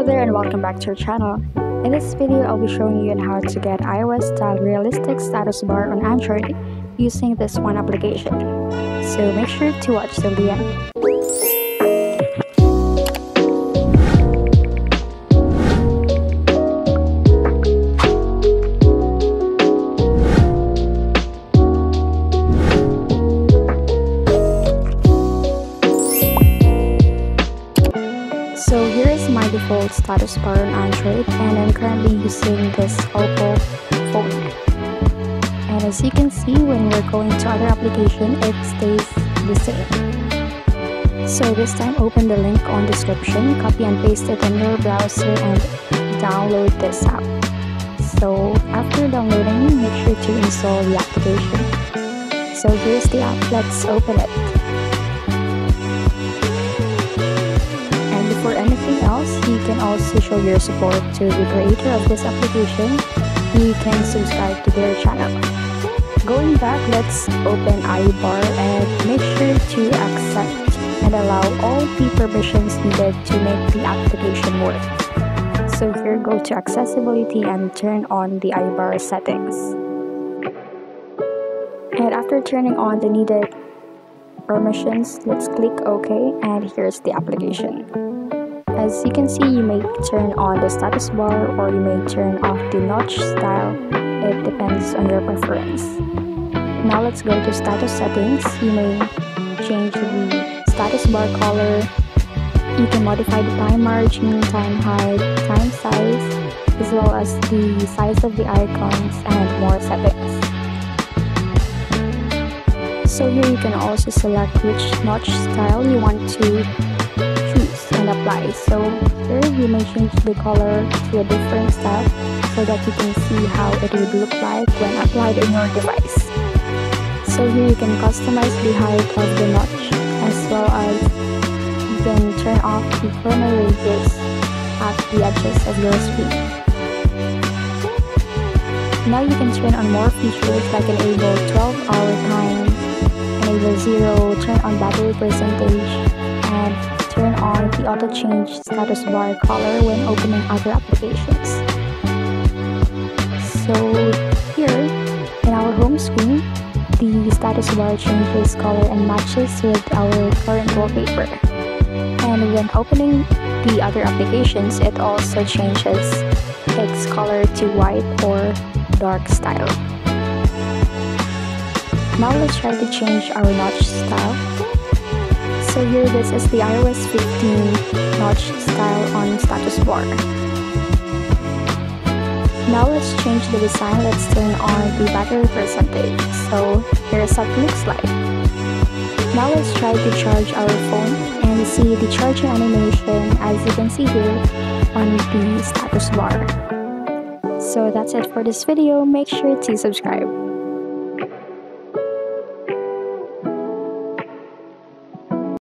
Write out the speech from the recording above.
Hello there and welcome back to our channel. In this video, I'll be showing you on how to get iOS style realistic status bar on Android using this one application. So make sure to watch till the end. So here is my default status bar on Android, and I'm currently using this Oppo phone. And as you can see, when we're going to other application, it stays the same. So this time, open the link on description, copy and paste it in your browser, and download this app. So after downloading, make sure to install the application. So here's the app, let's open it. For anything else, you can also show your support to the creator of this application. You can subscribe to their channel. Going back, let's open iBar and make sure to accept and allow all the permissions needed to make the application work. So here, go to accessibility and turn on the iBar settings. And after turning on the needed permissions, let's click OK, and here's the application. As you can see, you may turn on the status bar or you may turn off the notch style. It depends on your preference. Now let's go to status settings. You may change the status bar color. You can modify the time margin, time height, time size, as well as the size of the icons and more settings. So here you can also select which notch style you want to apply. So here you may change the color to a different style so that you can see how it would look like when applied on your device. So here you can customize the height of the notch, as well as you can turn off the corner radius at the edges of your screen. Now you can turn on more features like enable 12-hour time, enable zero, turn on battery percentage, and turn on the auto change status bar color when opening other applications. So here in our home screen, the status bar changes color and matches with our current wallpaper, and when opening the other applications, it also changes its color to white or dark style. Now let's try to change our notch style. So here, this is the iOS 15 notch style on status bar. Now let's change the design. Let's turn on the battery percentage. So here's how it looks like. Now let's try to charge our phone and see the charging animation, as you can see here on the status bar. So that's it for this video. Make sure to subscribe.